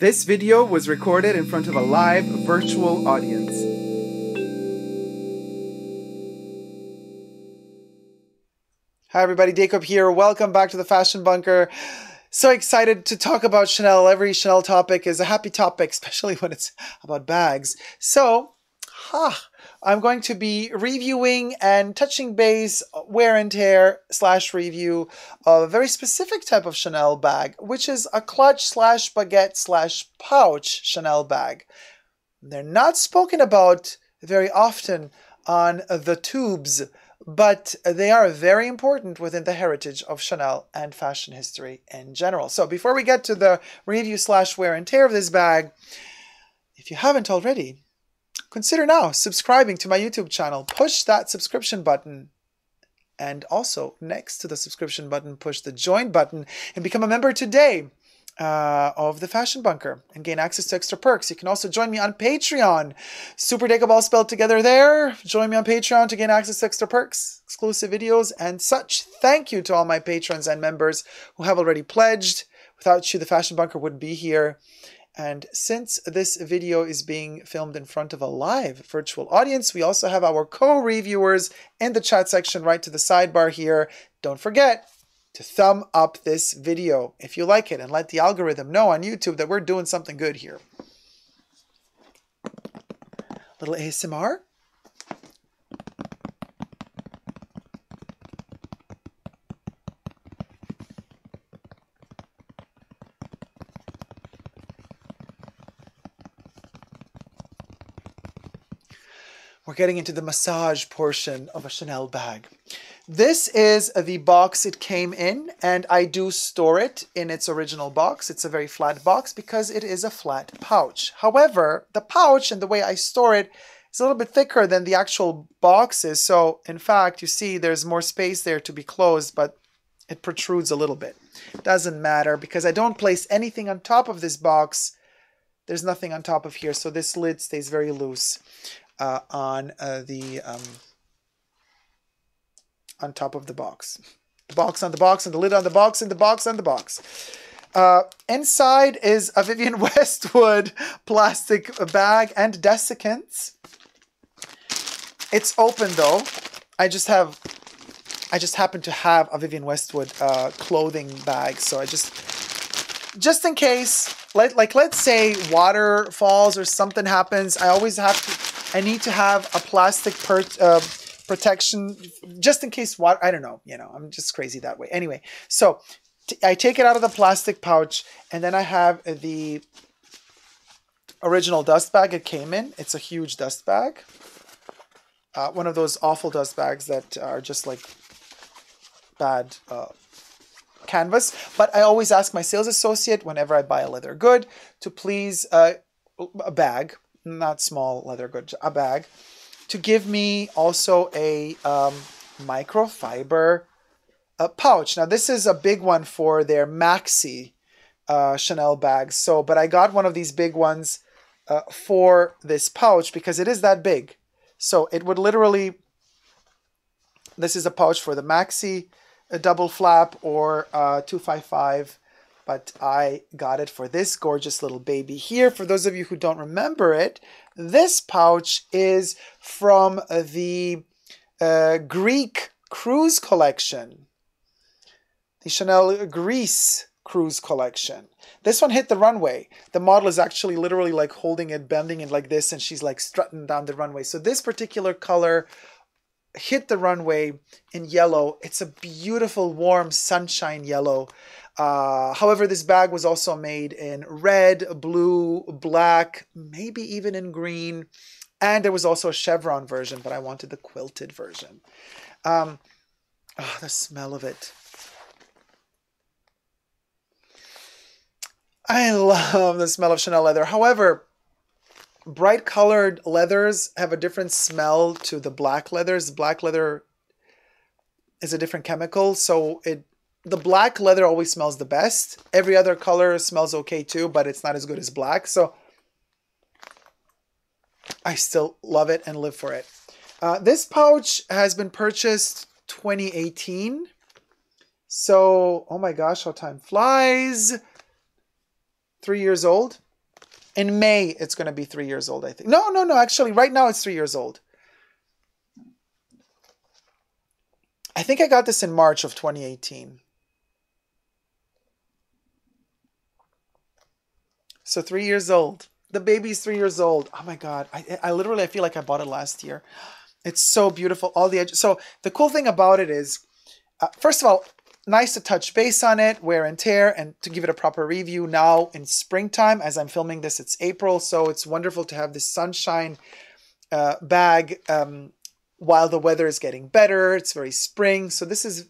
This video was recorded in front of a live virtual audience. Hi everybody, Dacob here. Welcome back to the Fashion Bunker. So excited to talk about Chanel. Every Chanel topic is a happy topic, especially when it's about bags. So, I'm going to be reviewing and touching base wear and tear / review of a very specific type of Chanel bag, which is a clutch / baguette / pouch Chanel bag. They're not spoken about very often on the tubes, but they are very important within the heritage of Chanel and fashion history in general. So before we get to the review / wear and tear of this bag, if you haven't already, consider now subscribing to my YouTube channel. Push that subscription button. And also, next to the subscription button, push the join button and become a member today of the Fashion Bunker and gain access to extra perks. You can also join me on Patreon. Super Dacob all spelled together there. Join me on Patreon to gain access to extra perks, exclusive videos, and such. Thank you to all my patrons and members who have already pledged. Without you, the Fashion Bunker wouldn't be here. And since this video is being filmed in front of a live virtual audience, we also have our co-reviewers in the chat section right to the sidebar here. Don't forget to thumb up this video if you like it and let the algorithm know on YouTube that we're doing something good here. Little ASMR. We're getting into the massage portion of a Chanel bag. This is the box it came in, and I do store it in its original box. It's a very flat box because it is a flat pouch. However, the pouch and the way I store it is a little bit thicker than the actual boxes. So in fact, you see there's more space there to be closed, but it protrudes a little bit. Doesn't matter because I don't place anything on top of this box. There's nothing on top of here. So this lid stays very loose. On top of the box. The box on the box and the lid on the box and the box on the box. Inside is a Vivienne Westwood plastic bag and desiccants. It's open though. I just happen to have a Vivienne Westwood clothing bag, so I just in case, let's say water falls or something happens, I need to have a plastic protection just in case water, I don't know, you know, I'm just crazy that way. Anyway, so I take it out of the plastic pouch and then I have the original dust bag it came in. It's a huge dust bag. One of those awful dust bags that are just like bad canvas. But I always ask my sales associate whenever I buy a leather good to please a bag. Not small leather goods, a bag, to give me also a microfiber pouch. Now this is a big one for their maxi Chanel bags. So, but I got one of these big ones for this pouch because it is that big. So it would literally, this is a pouch for the maxi, a double flap or 255. But I got it for this gorgeous little baby here. For those of you who don't remember it, this pouch is from the Greek Cruise Collection. The Chanel Greece Cruise Collection. This one hit the runway. The model is actually literally like holding it, bending it like this, and she's like strutting down the runway. So this particular color hit the runway in yellow. It's a beautiful, warm, sunshine yellow. However, this bag was also made in red, blue, black, maybe even in green. And there was also a chevron version, but I wanted the quilted version. The smell of it. I love the smell of Chanel leather. However, bright colored leathers have a different smell to the black leathers. Black leather is a different chemical, so the black leather always smells the best. Every other color smells okay too, but it's not as good as black. So I still love it and live for it. This pouch has been purchased 2018. So, oh my gosh, how time flies. 3 years old. In May, it's going to be 3 years old, I think. No. Actually, right now it's 3 years old. I think I got this in March of 2018. So 3 years old. The baby's 3 years old. Oh my God. I literally, I feel like I bought it last year. It's so beautiful. All the edges. So the cool thing about it is, first of all, nice to touch base on it, wear and tear, and to give it a proper review now in springtime. As I'm filming this, it's April. So it's wonderful to have this sunshine bag while the weather is getting better. It's very spring. So this is,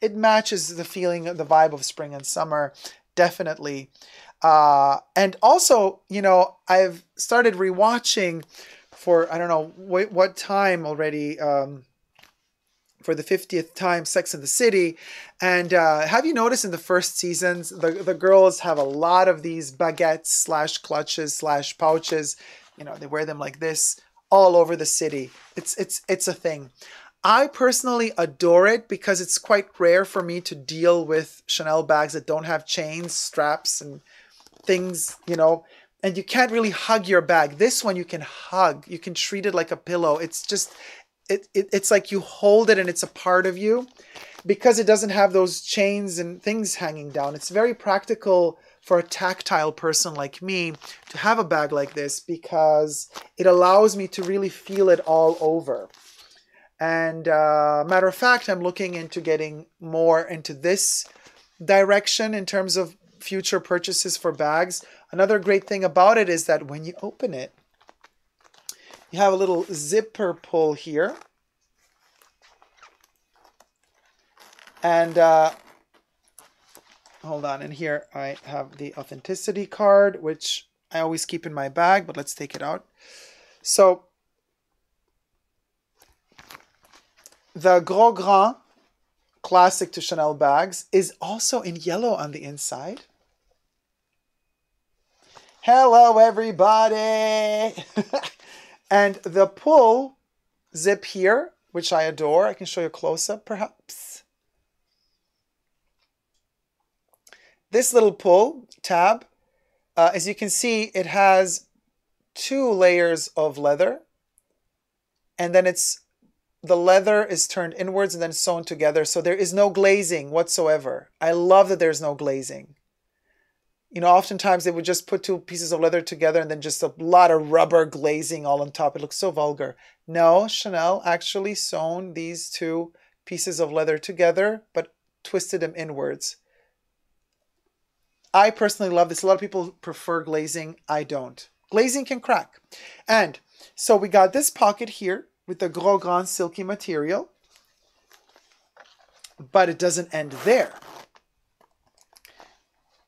it matches the feeling, the vibe of spring and summer. Definitely. And also, you know, I've started rewatching for, I don't know what time already, for the 50th time, Sex and the City. And have you noticed in the first seasons, the girls have a lot of these baguettes / clutches / pouches. You know, they wear them like this all over the city. It's a thing. I personally adore it because it's quite rare for me to deal with Chanel bags that don't have chains, straps, and things, you know, and you can't really hug your bag. This one you can hug. You can treat it like a pillow. It's just, it's like you hold it and it's a part of you because it doesn't have those chains and things hanging down. It's very practical for a tactile person like me to have a bag like this because it allows me to really feel it all over. And matter of fact, I'm looking into getting more into this direction in terms of future purchases for bags. Another great thing about it is that when you open it, you have a little zipper pull here. And hold on, and here I have the authenticity card, which I always keep in my bag, but let's take it out. So the Gros Grand, classic to Chanel bags, is also in yellow on the inside. Hello, everybody. And the pull zip here, which I adore. I can show you a close-up, perhaps. This little pull tab, as you can see, it has two layers of leather. And then it's the leather is turned inwards and then sewn together. So there is no glazing whatsoever. I love that there's no glazing. You know, oftentimes they would just put two pieces of leather together and then just a lot of rubber glazing all on top. It looks so vulgar. No, Chanel actually sewn these two pieces of leather together, but twisted them inwards. I personally love this. A lot of people prefer glazing. I don't. Glazing can crack. And so we got this pocket here with the Gros Grand silky material, but it doesn't end there.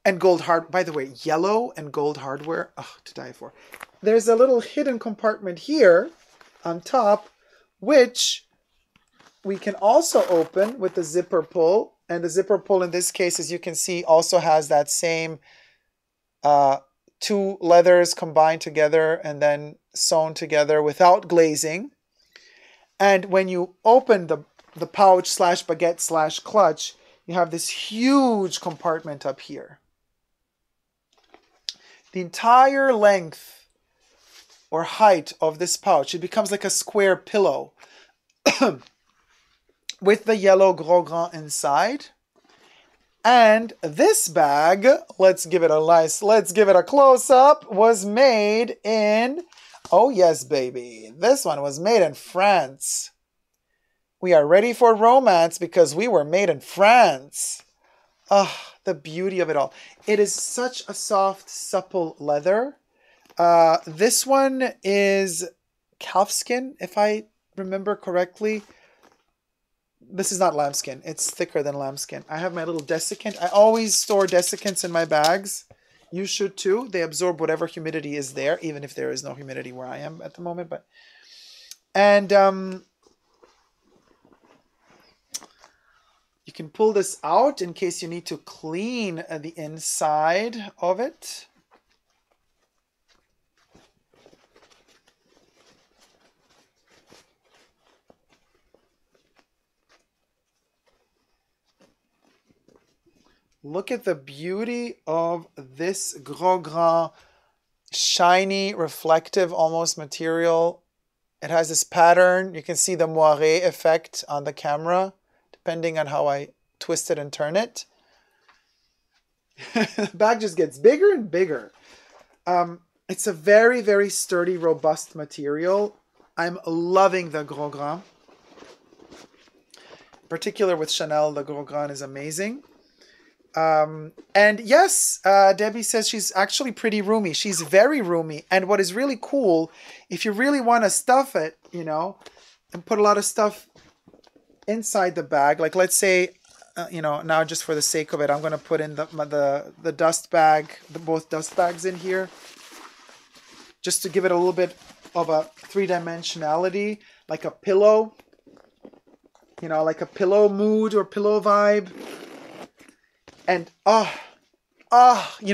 And gold hard, by the way, yellow and gold hardware, oh, to die for. There's a little hidden compartment here on top, which we can also open with the zipper pull. And the zipper pull in this case, as you can see, also has that same two leathers combined together and then sewn together without glazing. And when you open the pouch / baguette / clutch, you have this huge compartment up here. The entire length or height of this pouch, it becomes like a square pillow with the yellow Gros Grand inside. And this bag, let's give it a close up, was made in, oh yes, baby. This one was made in France. We are ready for romance because we were made in France. Ah, the beauty of it all. It is such a soft, supple leather. This one is calfskin, if I remember correctly. This is not lambskin. It's thicker than lambskin. I have my little desiccant. I always store desiccants in my bags. You should too. They absorb whatever humidity is there, even if there is no humidity where I am at the moment. But and you can pull this out in case you need to clean the inside of it. Look at the beauty of this Gros Grand shiny, reflective, almost material. It has this pattern. You can see the moiré effect on the camera, depending on how I twist it and turn it. The bag just gets bigger and bigger. It's a very, very sturdy, robust material. I'm loving the Gros Grand. In particular with Chanel, the Gros Grand is amazing. And yes, Debbie says she's actually pretty roomy. She's very roomy. And what is really cool, if you really want to stuff it, you know, and put a lot of stuff inside the bag, like let's say, you know, now just for the sake of it, I'm going to put in the dust bag, both dust bags in here, just to give it a little bit of a three-dimensionality, like a pillow, you know, like a pillow mood or pillow vibe. And, you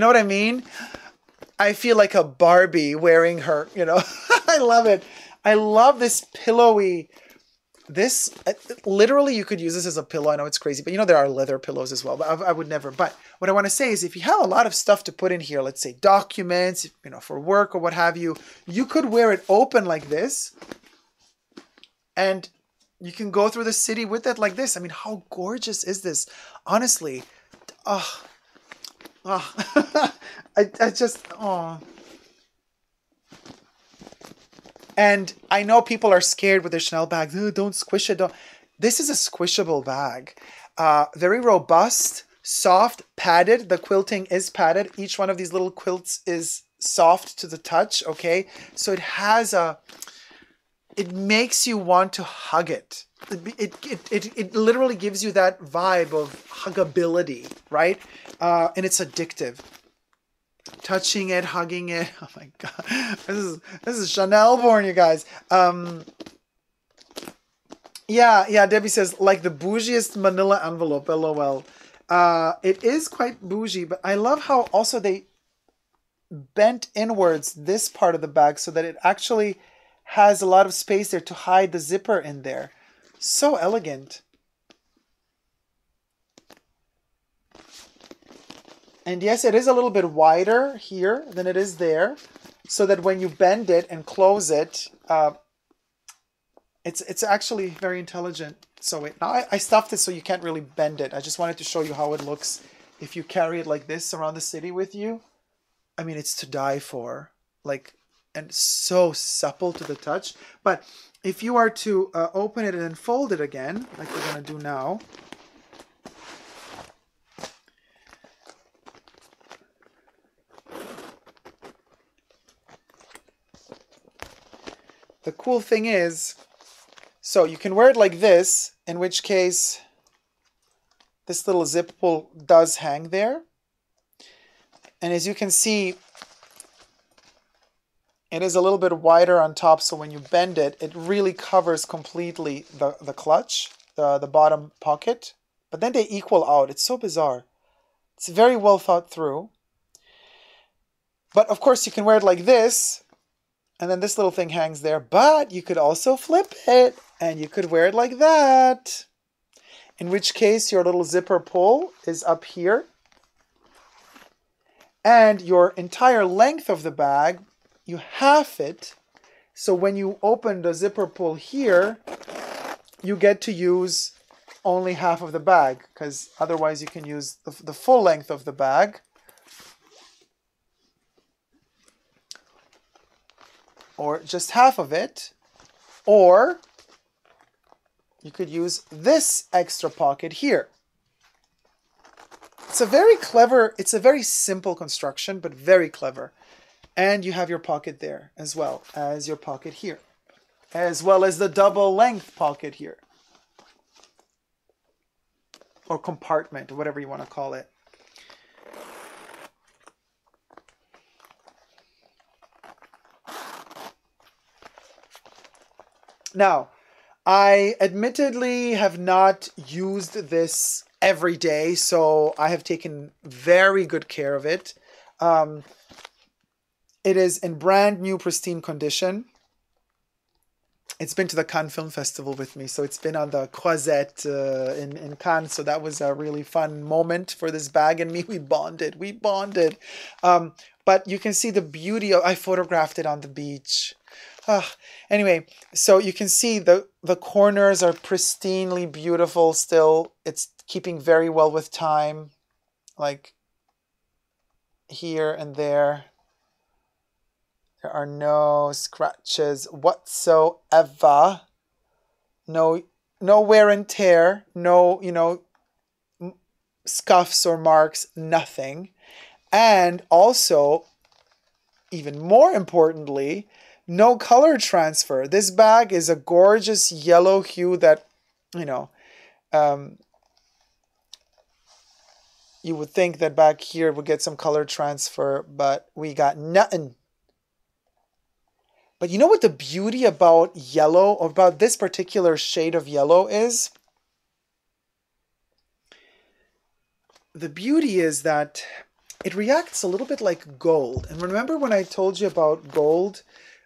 know what I mean? I feel like a Barbie wearing her, you know. I love it. I love this pillowy, literally you could use this as a pillow. I know it's crazy, but you know, there are leather pillows as well, but I would never. But what I want to say is if you have a lot of stuff to put in here, let's say documents, you know, for work or what have you, you could wear it open like this. And you can go through the city with it like this. I mean, how gorgeous is this? Honestly. I just, And I know people are scared with their Chanel bags. Oh, don't squish it. Don't. This is a squishable bag. Very robust, soft, padded. The quilting is padded. Each one of these little quilts is soft to the touch, okay? So it has a, it makes you want to hug it. It literally gives you that vibe of huggability, right? And it's addictive. Touching it, hugging it. Oh my God. This is Chanel born, you guys. Yeah, Debbie says, like the bougiest manila envelope, LOL. It is quite bougie, but I love how also they bent inwards this part of the bag so that it actually has a lot of space there to hide the zipper in there. So elegant. And yes, it is a little bit wider here than it is there, so that when you bend it and close it, it's actually very intelligent. So wait, now I stuffed it so you can't really bend it. I just wanted to show you how it looks if you carry it like this around the city with you. I mean, it's to die for. Like, and so supple to the touch. But if you are to open it and fold it again, like we're gonna do now, the cool thing is, so you can wear it like this, in which case this little zip pull does hang there. And as you can see, it is a little bit wider on top, so when you bend it, it really covers completely the clutch, the bottom pocket. But then they equal out. It's so bizarre. It's very well thought through. But of course, you can wear it like this, and then this little thing hangs there. But you could also flip it, and you could wear it like that. In which case, your little zipper pull is up here. And your entire length of the bag, you half it, so when you open the zipper pull here, you get to use only half of the bag, because otherwise you can use the full length of the bag. Or just half of it. Or you could use this extra pocket here. It's a very clever, it's a very simple construction, but very clever. And you have your pocket there, as well as your pocket here, as well as the double length pocket here, or compartment, whatever you want to call it. Now, I admittedly have not used this every day, so I have taken very good care of it. It is in brand new, pristine condition. It's been to the Cannes Film Festival with me, so it's been on the Croisette in Cannes, so that was a really fun moment for this bag, and me, we bonded. But you can see the beauty of, I photographed it on the beach. Anyway, so you can see the corners are pristinely beautiful still. It's keeping very well with time, like here and there. There are no scratches whatsoever. No wear and tear, no, you know, scuffs or marks, nothing. And also, even more importantly, no color transfer. This bag is a gorgeous yellow hue that, you know, you would think that back here we'll get some color transfer, but we got nothing. But you know what the beauty about yellow, or about this particular shade of yellow is? The beauty is that it reacts a little bit like gold. And remember when I told you about gold?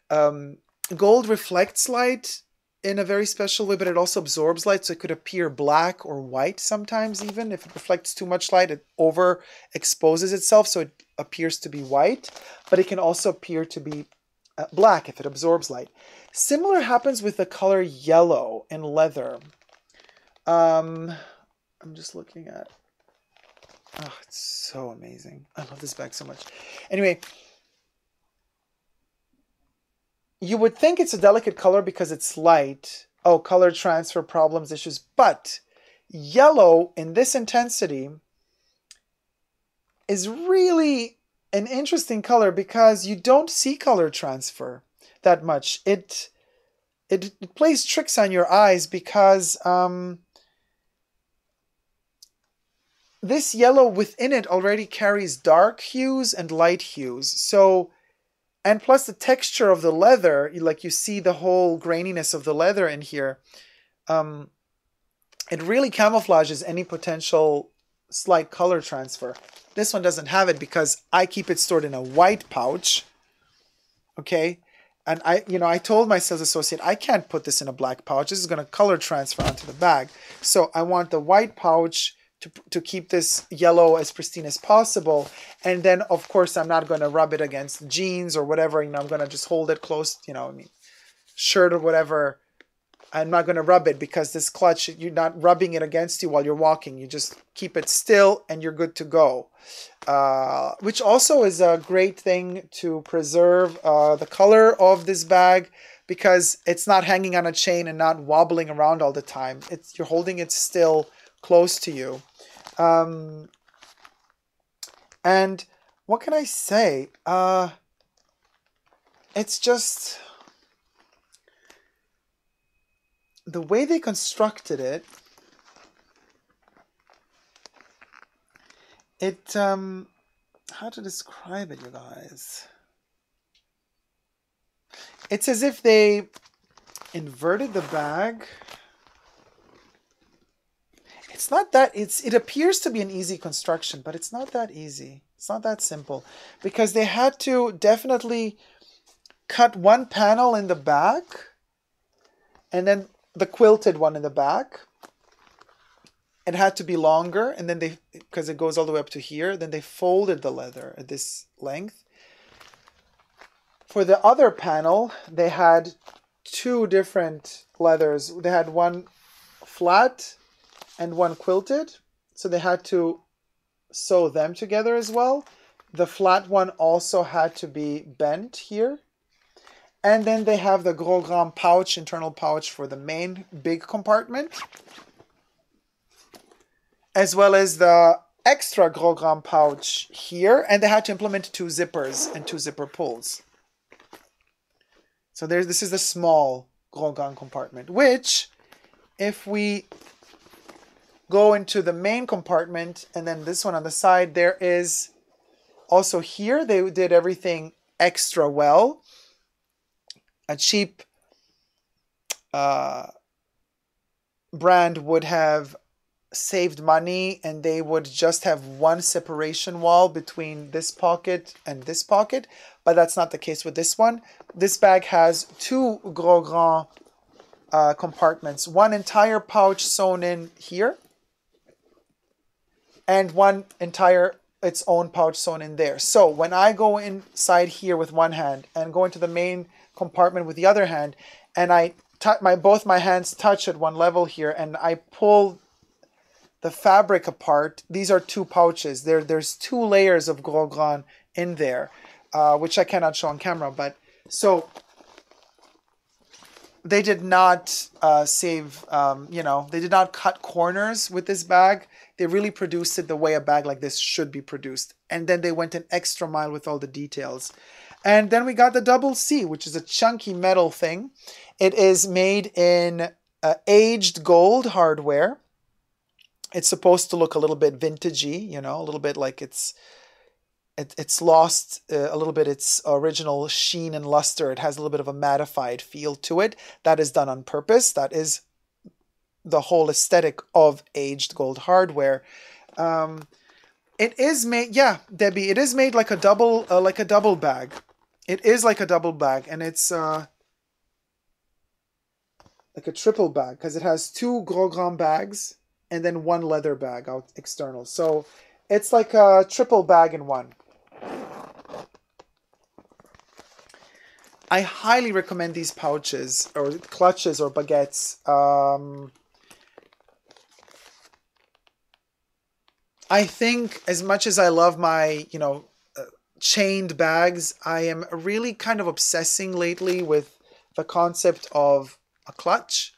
Gold reflects light in a very special way, but it also absorbs light, so it could appear black or white sometimes even. If it reflects too much light, it overexposes itself, so it appears to be white, but it can also appear to be black if it absorbs light. Similar happens with the color yellow in leather. I'm just looking at... Oh, it's so amazing. I love this bag so much. Anyway, you would think it's a delicate color because it's light. Oh, color transfer problems, issues. But yellow in this intensity is really an interesting color because you don't see color transfer that much. It plays tricks on your eyes because... this yellow within it already carries dark hues and light hues. So, and plus the texture of the leather, like you see the whole graininess of the leather in here. It really camouflages any potential slight color transfer. This one doesn't have it because I keep it stored in a white pouch. Okay. And I told my sales associate, I can't put this in a black pouch. This is going to color transfer onto the bag. So I want the white pouch to keep this yellow as pristine as possible. And then, of course, I'm not going to rub it against jeans or whatever. You know, I'm going to just hold it close, you know, I mean, shirt or whatever. I'm not going to rub it because this clutch, you're not rubbing it against you while you're walking. You just keep it still and you're good to go. Which also is a great thing to preserve the color of this bag because it's not hanging on a chain and not wobbling around all the time. You're holding it still close to you. And what can I say? It's just the way they constructed it. How to describe it, you guys? It's as if they inverted the bag. It's not that, it appears to be an easy construction, but it's not that easy. It's not that simple because they had to definitely cut one panel in the back and then the quilted one in the back. It had to be longer and then they, because it goes all the way up to here, then they folded the leather at this length. For the other panel, they had two different leathers. They had one flat and one quilted, so they had to sew them together as well. The flat one also had to be bent here. And then they have the gros grand pouch, internal pouch for the main big compartment, as well as the extra gros grand pouch here. And they had to implement two zippers and two zipper pulls. So this is the small gros grand compartment, which if we go into the main compartment, and then this one on the side, there is also here, they did everything extra well. A cheap brand would have saved money and they would just have one separation wall between this pocket and this pocket, but that's not the case with this one. This bag has two gros grand compartments, one entire pouch sewn in here, and one entire its own pouch sewn in there. So when I go inside here with one hand and go into the main compartment with the other hand, and I both my hands touch at one level here, and I pull the fabric apart, these are two pouches. There's two layers of Gros Grand in there, which I cannot show on camera, but so they did not save, you know, they did not cut corners with this bag. They really produced it the way a bag like this should be produced. And then they went an extra mile with all the details. And then we got the double C, which is a chunky metal thing. It is made in aged gold hardware. It's supposed to look a little bit vintagey, you know, a little bit like it's lost a little bit its original sheen and luster. It has a little bit of a mattified feel to it. That is done on purpose. That is the whole aesthetic of aged gold hardware. It is made, yeah, Debbie, it is made like a double bag. It is like a double bag, and it's like a triple bag because it has two Gros Grand bags and then one leather bag out external. So it's like a triple bag in one. I highly recommend these pouches or clutches or baguettes. I think as much as I love my, you know, chained bags, I am really kind of obsessing lately with the concept of a clutch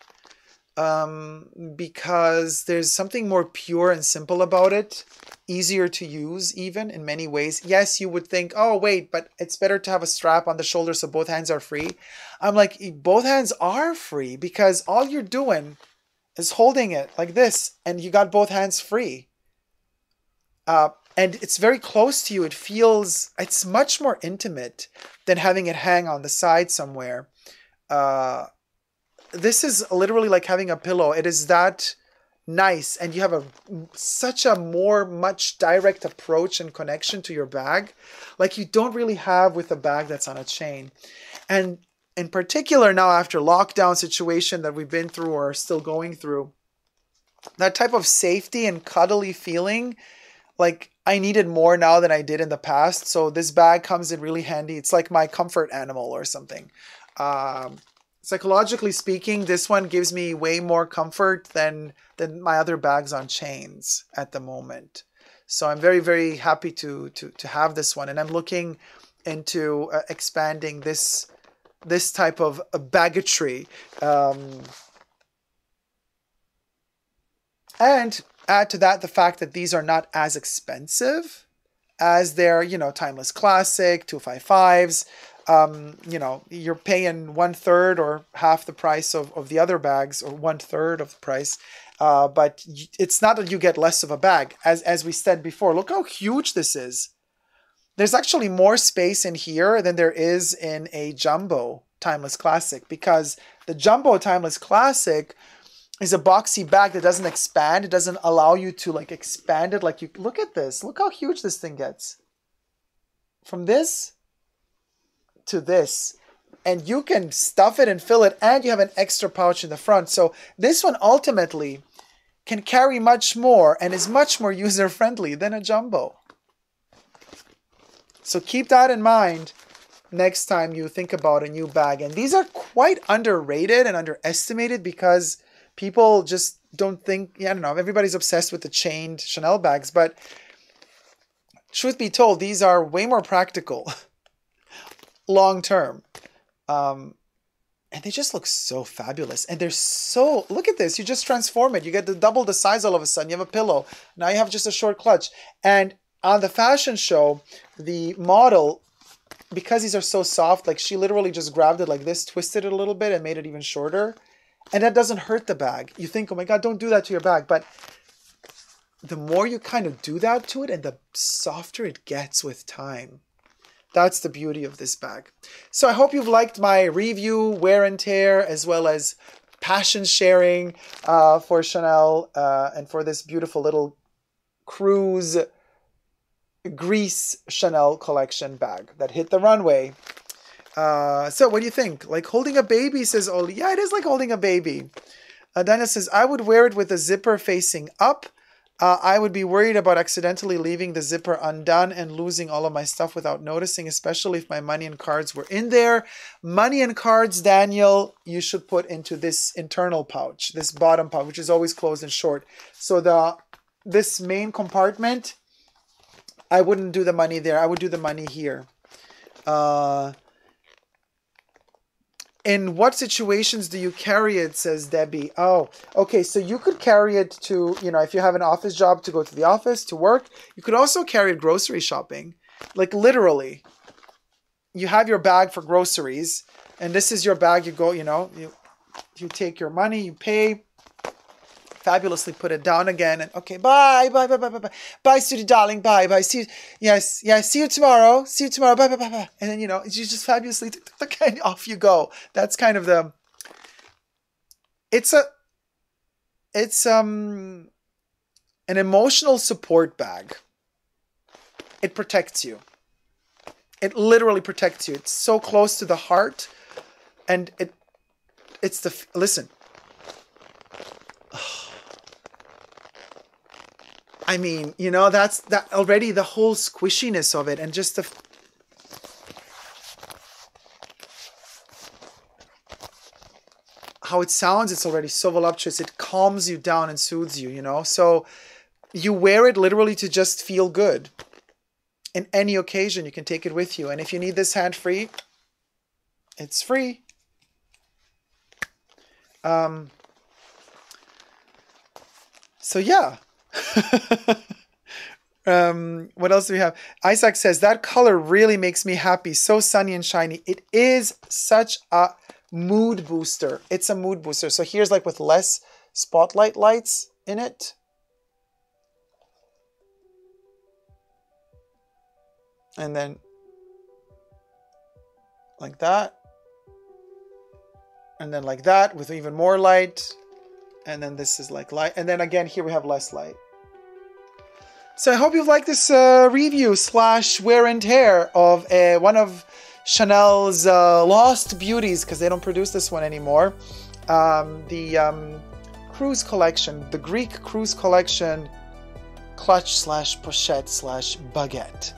because there's something more pure and simple about it. Easier to use even in many ways. Yes, you would think, oh wait, but it's better to have a strap on the shoulder so both hands are free. I'm like, both hands are free because all you're doing is holding it like this and you got both hands free. And it's very close to you. It feels, it's much more intimate than having it hang on the side somewhere. This is literally like having a pillow. It is that nice, and you have such a more much direct approach and connection to your bag like you don't really have with a bag that's on a chain. And in particular now after lockdown situation that we've been through or are still going through, that type of safety and cuddly feeling like I needed more now than I did in the past. So this bag comes in really handy. It's like my comfort animal or something. Psychologically speaking, this one gives me way more comfort than my other bags on chains at the moment. So I'm very, very happy to have this one. And I'm looking into expanding this type of baggotry. And add to that the fact that these are not as expensive as their, you know, Timeless Classic, 255s. You know, you're paying 1/3 or half the price of the other bags, or 1/3 of the price. But it's not that you get less of a bag. As we said before, look how huge this is. There's actually more space in here than there is in a Jumbo Timeless Classic, because the Jumbo Timeless Classic is a boxy bag that doesn't expand. It doesn't allow you to like expand it. Like you look at this, look how huge this thing gets. From this to this, and you can stuff it and fill it, and you have an extra pouch in the front. So this one ultimately can carry much more and is much more user friendly than a Jumbo. So keep that in mind next time you think about a new bag. And these are quite underrated and underestimated because people just don't think, yeah, I don't know, everybody's obsessed with the chained Chanel bags, but truth be told, these are way more practical. Long term, and they just look so fabulous, and they're so, look at this, you just transform it, you get to double the size all of a sudden, you have a pillow, now you have just a short clutch. And on the fashion show, the model, because these are so soft, like she literally just grabbed it like this, twisted it a little bit and made it even shorter, and that doesn't hurt the bag. You think, oh my god, don't do that to your bag, but the more you kind of do that to it, and the softer it gets with time. That's the beauty of this bag. So I hope you've liked my review, wear and tear, as well as passion sharing for Chanel and for this beautiful little cruise Greece Chanel collection bag that hit the runway. So what do you think? Like holding a baby, says Oli. Yeah, it is like holding a baby. Dana says, I would wear it with a zipper facing up. I would be worried about accidentally leaving the zipper undone and losing all of my stuff without noticing, especially if my money and cards were in there. Money and cards, Daniel, you should put into this internal pouch, this bottom pouch, which is always closed and short. So this main compartment, I wouldn't do the money there. I would do the money here. In what situations do you carry it, says Debbie. Oh, okay. So you could carry it to, you know, if you have an office job, to go to the office, to work. You could also carry it grocery shopping. Like literally, you have your bag for groceries and this is your bag. You go, you know, you take your money, you pay, fabulously put it down again. And okay, bye, bye, bye, bye, bye, bye. Bye, Sudie, darling, bye, bye. See you, yes, yes, see you tomorrow. See you tomorrow, bye, bye, bye, bye. And then, you know, you just fabulously, and off you go. That's kind of the, it's an emotional support bag. It protects you. It literally protects you. It's so close to the heart and it's the, listen, I mean, you know, that's that already, the whole squishiness of it and just the... how it sounds, it's already so voluptuous. It calms you down and soothes you, you know. So you wear it literally to just feel good. In any occasion, you can take it with you. And if you need this hand-free, it's free. So yeah. What else do we have? Isaac says that color really makes me happy, so sunny and shiny. It is such a mood booster. It's a mood booster. So here's like with less spotlight lights in it. And then like that. And then like that with even more light. And then this is like light. And then again, here we have less light. So I hope you've liked this review / wear and tear of one of Chanel's lost beauties, because they don't produce this one anymore. The cruise collection, the Greek Cruise Collection, clutch / pochette / baguette.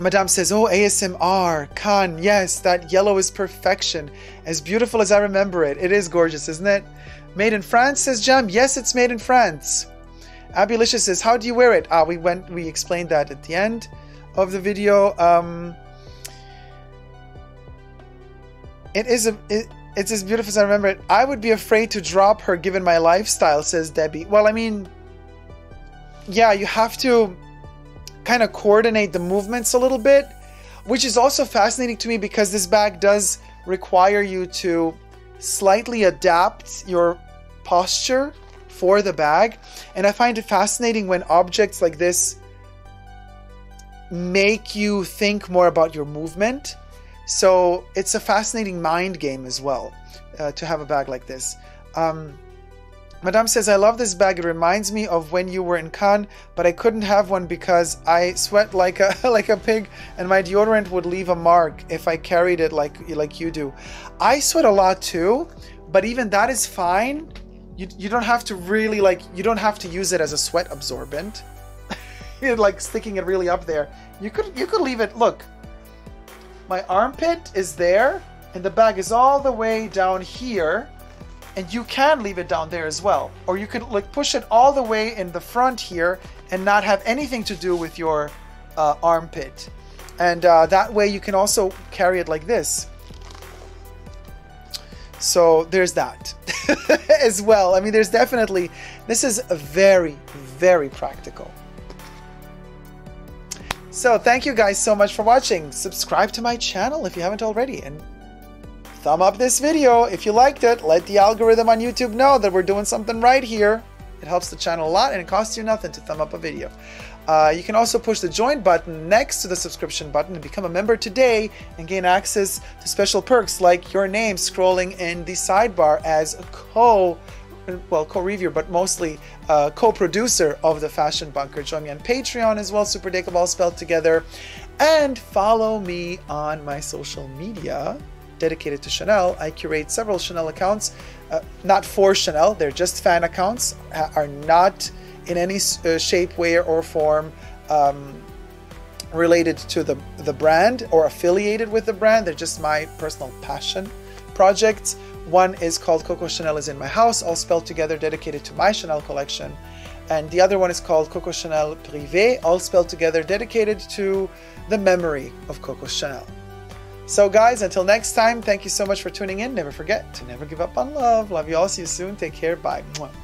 Madame says, oh, ASMR, Cannes, yes, that yellow is perfection. As beautiful as I remember it. It is gorgeous, isn't it? Made in France, says Jam. Yes, it's made in France. Abulicious says, how do you wear it? Ah, we explained that at the end of the video. It's as beautiful as I remember it. I would be afraid to drop her given my lifestyle, says Debbie. Well, I mean, yeah, you have to kind of coordinate the movements a little bit, which is also fascinating to me because this bag does require you to slightly adapt your posture for the bag. And I find it fascinating when objects like this make you think more about your movement. So it's a fascinating mind game as well to have a bag like this. Madame says, I love this bag. It reminds me of when you were in Cannes, but I couldn't have one because I sweat like a pig and my deodorant would leave a mark if I carried it like you do. I sweat a lot too, but even that is fine. You don't have to really you don't have to use it as a sweat absorbent. You're like sticking it really up there. You could leave it. Look, my armpit is there and the bag is all the way down here. And you can leave it down there as well. Or you could like push it all the way in the front here and not have anything to do with your armpit. And that way you can also carry it like this. So there's that as well. I mean, there's definitely, this is very, very practical. So thank you guys so much for watching. Subscribe to my channel if you haven't already. And thumb up this video if you liked it. Let the algorithm on YouTube know that we're doing something right here. It helps the channel a lot and it costs you nothing to thumb up a video. You can also push the join button next to the subscription button and become a member today and gain access to special perks like your name scrolling in the sidebar as a co-reviewer, but mostly co-producer of the Fashion Bunker. Join me on Patreon as well, Super Dacob, all spelled together, and follow me on my social media dedicated to Chanel. I curate several Chanel accounts, not for Chanel. They're just fan accounts, are not in any shape, way, or form related to the brand or affiliated with the brand. They're just my personal passion projects. One is called Coco Chanel Is in My House, all spelled together, dedicated to my Chanel collection. And the other one is called Coco Chanel Privé, all spelled together, dedicated to the memory of Coco Chanel. So guys, until next time, thank you so much for tuning in. Never forget to never give up on love. Love you all. See you soon. Take care. Bye.